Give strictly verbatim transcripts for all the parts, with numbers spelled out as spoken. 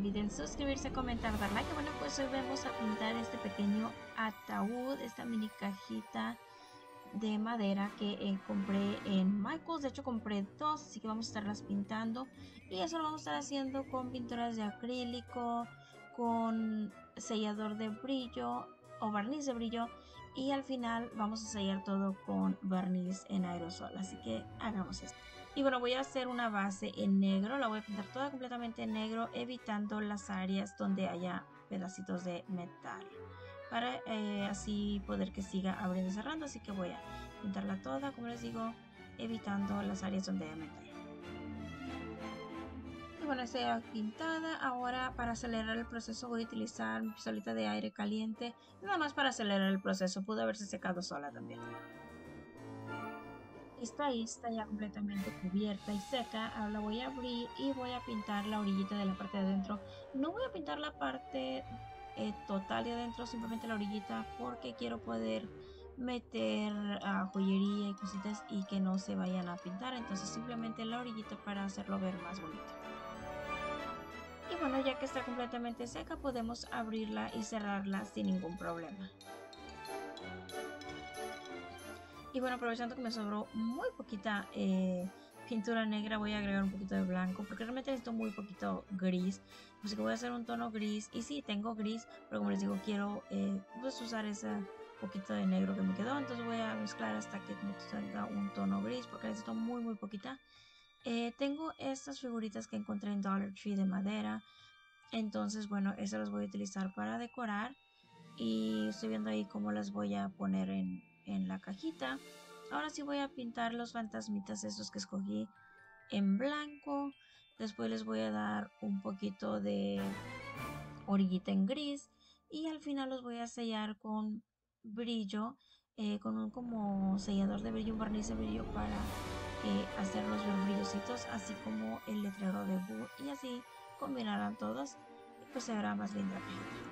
olviden suscribirse, comentar, dar like. Bueno, pues hoy vamos a pintar este pequeño ataúd, esta mini cajita de madera que eh, compré en Michaels. De hecho compré dos, así que vamos a estarlas pintando. Y eso lo vamos a estar haciendo con pinturas de acrílico, con sellador de brillo o barniz de brillo, y al final vamos a sellar todo con barniz en aerosol, así que hagamos esto. Y bueno, voy a hacer una base en negro, la voy a pintar toda completamente en negro, evitando las áreas donde haya pedacitos de metal, para eh, así poder que siga abriendo y cerrando. Así que voy a pintarla toda, como les digo, evitando las áreas donde haya metal. Y bueno, está pintada. Ahora, para acelerar el proceso, voy a utilizar mi pistolita de aire caliente, nada más para acelerar el proceso. Pudo haberse secado sola también. Esta ahí está ya completamente cubierta y seca. Ahora la voy a abrir y voy a pintar la orillita de la parte de adentro. No voy a pintar la parte eh, total de adentro, simplemente la orillita, porque quiero poder meter uh, joyería y cositas y que no se vayan a pintar. Entonces simplemente la orillita para hacerlo ver más bonito. Y bueno, ya que está completamente seca, podemos abrirla y cerrarla sin ningún problema. Y bueno, aprovechando que me sobró muy poquita eh, pintura negra, voy a agregar un poquito de blanco, porque realmente necesito muy poquito gris. Así que voy a hacer un tono gris. Y sí, tengo gris, pero como les digo, quiero eh, pues usar ese poquito de negro que me quedó. Entonces voy a mezclar hasta que me salga un tono gris, porque necesito muy, muy poquita. Eh, tengo estas figuritas que encontré en Dollar Tree de madera. Entonces, bueno, esas las voy a utilizar para decorar. Y estoy viendo ahí cómo las voy a poner en... en la cajita. Ahora sí voy a pintar los fantasmitas esos que escogí en blanco. Después les voy a dar un poquito de orillita en gris. Y al final los voy a sellar con brillo. Eh, con un como sellador de brillo, un barniz de brillo, para eh, hacerlos ver brillositos. Así como el letrero de Boo. Y así combinarán todos. Y pues se verá más linda la cajita.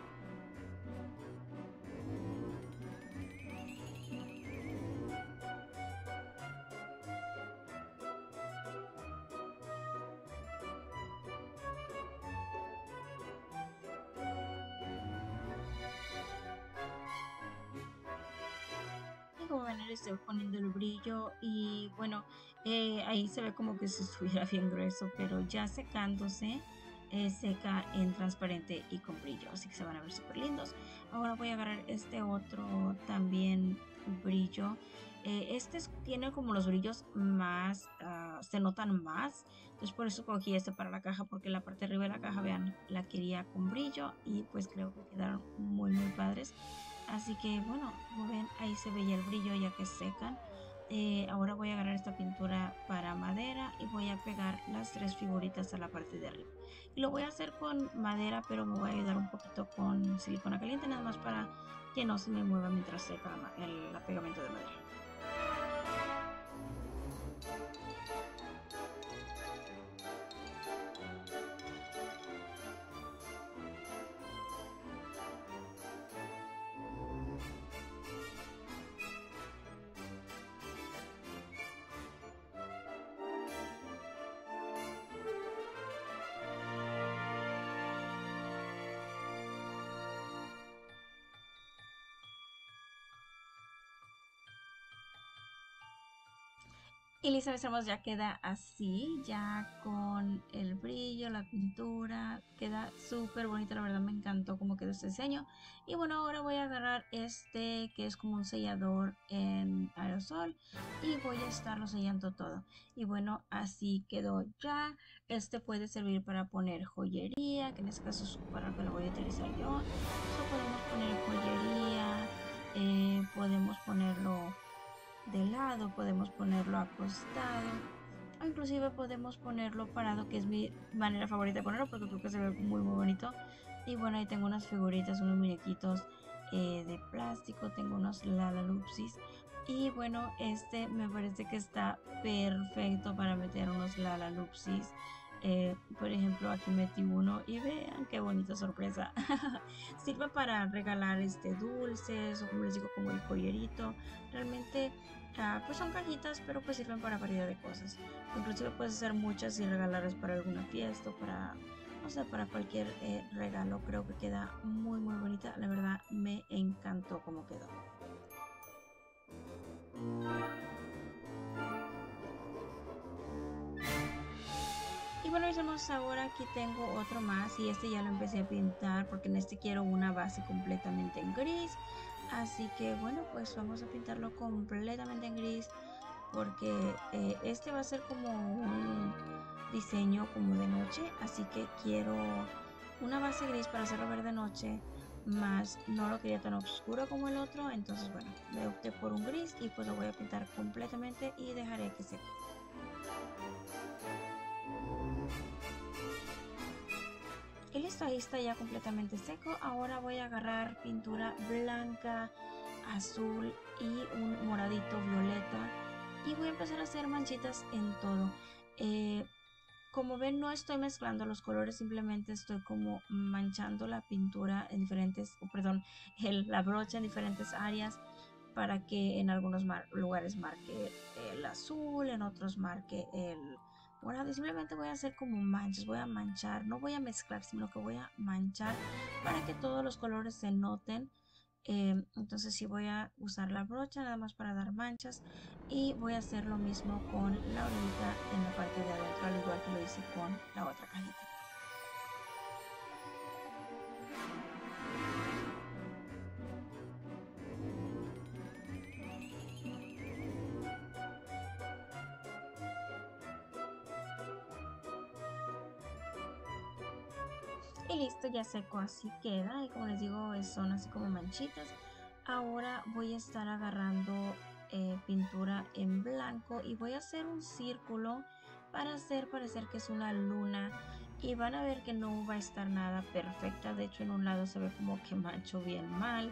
Como ven, le estoy poniendo el brillo y bueno, eh, ahí se ve como que si estuviera bien grueso, pero ya secándose, eh, seca en transparente y con brillo, así que se van a ver súper lindos. Ahora voy a agarrar este otro también brillo. Eh, este tiene como los brillos más, uh, se notan más, entonces por eso cogí este para la caja, porque la parte de arriba de la caja, vean, la quería con brillo y pues creo que quedaron muy, muy padres. Así que bueno, como ven, ahí se veía el brillo ya que secan. Eh, ahora voy a agarrar esta pintura para madera y voy a pegar las tres figuritas a la parte de arriba. Y lo voy a hacer con madera, pero me voy a ayudar un poquito con silicona caliente, nada más para que no se me mueva mientras seca el pegamento de madera. Y listo, mis hermosos, ya queda así, ya con el brillo, la pintura, queda súper bonita, la verdad me encantó cómo quedó este diseño. Y bueno, ahora voy a agarrar este que es como un sellador en aerosol y voy a estarlo sellando todo. Y bueno, así quedó ya. Este puede servir para poner joyería, que en este caso es para lo que lo voy a utilizar yo. Eso podemos poner joyería, eh, podemos ponerlo de lado, podemos ponerlo acostado, o inclusive podemos ponerlo parado, que es mi manera favorita de ponerlo porque creo que se ve muy muy bonito. Y bueno, ahí tengo unas figuritas, unos muñequitos eh, de plástico, tengo unos Lalaloopsis. Y bueno, este me parece que está perfecto para meter unos Lalaloopsis. Eh, por ejemplo, aquí metí uno y vean qué bonita sorpresa. Sirve para regalar este dulces o, como les digo, como el joyerito. Realmente ah, pues son cajitas, pero pues sirven para variedad de cosas. Inclusive puedes hacer muchas y regalarlas para alguna fiesta o para, usar para cualquier eh, regalo. Creo que queda muy muy bonita, la verdad me encantó cómo quedó. Y bueno, mis hermanos, ahora aquí tengo otro más y este ya lo empecé a pintar porque en este quiero una base completamente en gris. Así que bueno, pues vamos a pintarlo completamente en gris porque eh, este va a ser como un diseño como de noche. Así que quiero una base gris para hacerlo ver de noche, más no lo quería tan oscuro como el otro. Entonces bueno, me opté por un gris y pues lo voy a pintar completamente y dejaré que seque. Y listo, ahí está ya completamente seco. Ahora voy a agarrar pintura blanca, azul y un moradito violeta y voy a empezar a hacer manchitas en todo. Eh, como ven, no estoy mezclando los colores, simplemente estoy como manchando la pintura en diferentes, oh, perdón, el, la brocha en diferentes áreas para que en algunos mar, lugares marque el azul, en otros marque el... Bueno, simplemente voy a hacer como manchas, voy a manchar, no voy a mezclar, sino que voy a manchar para que todos los colores se noten. Eh, entonces sí voy a usar la brocha nada más para dar manchas y voy a hacer lo mismo con la orejita en la parte de adentro, al igual que lo hice con la otra cajita. Y listo, ya seco, así queda. Y como les digo, son así como manchitas. Ahora voy a estar agarrando eh, pintura en blanco y voy a hacer un círculo para hacer parecer que es una luna. Y van a ver que no va a estar nada perfecta. De hecho, en un lado se ve como que mancho bien mal.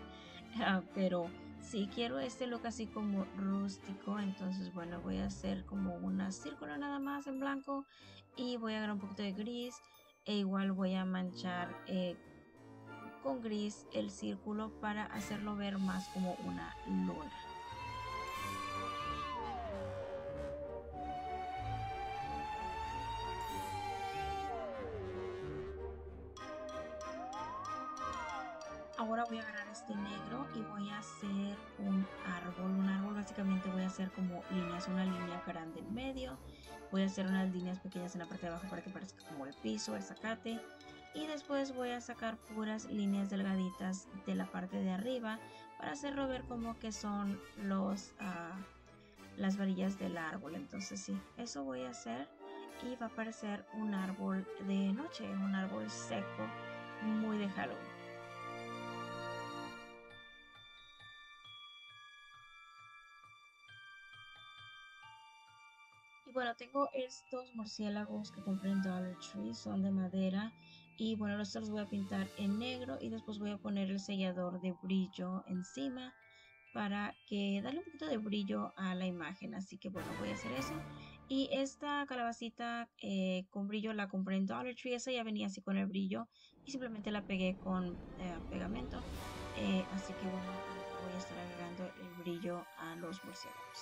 Pero sí quiero este look así como rústico. Entonces bueno, voy a hacer como un círculo nada más en blanco y voy a agarrar un poquito de gris. E igual voy a manchar eh, con gris el círculo para hacerlo ver más como una luna. Ahora voy a agarrar este negro y voy a hacer un árbol. Un árbol básicamente voy a hacer como líneas, una línea grande en medio. Voy a hacer unas líneas pequeñas en la parte de abajo para que parezca como el piso, el zacate. Y después voy a sacar puras líneas delgaditas de la parte de arriba para hacerlo ver como que son los, uh, las varillas del árbol. Entonces sí, eso voy a hacer y va a parecer un árbol de noche, un árbol seco, muy de Halloween. Bueno, tengo estos murciélagos que compré en Dollar Tree, son de madera y bueno, los voy a pintar en negro y después voy a poner el sellador de brillo encima para que darle un poquito de brillo a la imagen. Así que bueno, voy a hacer eso. Y esta calabacita eh, con brillo la compré en Dollar Tree, esa ya venía así con el brillo y simplemente la pegué con eh, pegamento. Eh, así que bueno, voy a estar agregando el brillo a los murciélagos.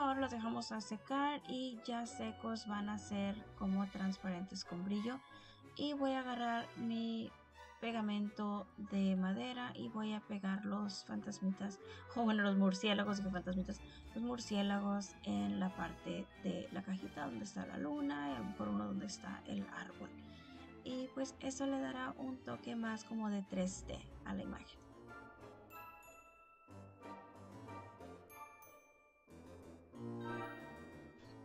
Ahora los dejamos a secar y ya secos van a ser como transparentes con brillo. Y voy a agarrar mi pegamento de madera y voy a pegar los fantasmitas, o bueno, los murciélagos, que fantasmitas, los murciélagos en la parte de la cajita donde está la luna, por uno donde está el árbol. Y pues eso le dará un toque más como de tres D a la imagen.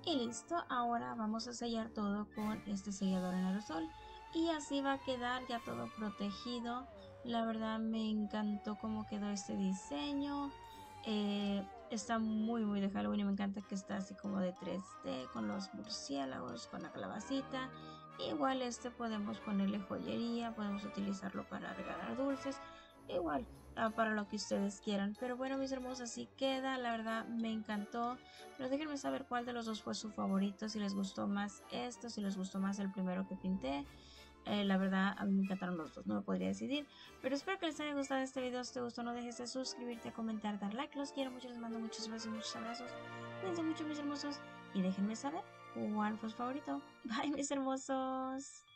Y listo, ahora vamos a sellar todo con este sellador en aerosol y así va a quedar ya todo protegido. La verdad me encantó cómo quedó este diseño. Eh, está muy muy de Halloween y me encanta que está así como de tres D con los murciélagos, con la calabacita. Igual este podemos ponerle joyería, podemos utilizarlo para regalar dulces, igual para lo que ustedes quieran. Pero bueno, mis hermosos, así queda. La verdad me encantó, pero déjenme saber cuál de los dos fue su favorito, si les gustó más esto, si les gustó más el primero que pinté. eh, la verdad a mí me encantaron los dos, no me podría decidir. Pero espero que les haya gustado este video. Si te gustó no dejes de suscribirte, comentar, dar like. Los quiero mucho, les mando muchos besos, muchos abrazos. Cuídense mucho mis hermosos y déjenme saber cuál fue su favorito. Bye mis hermosos.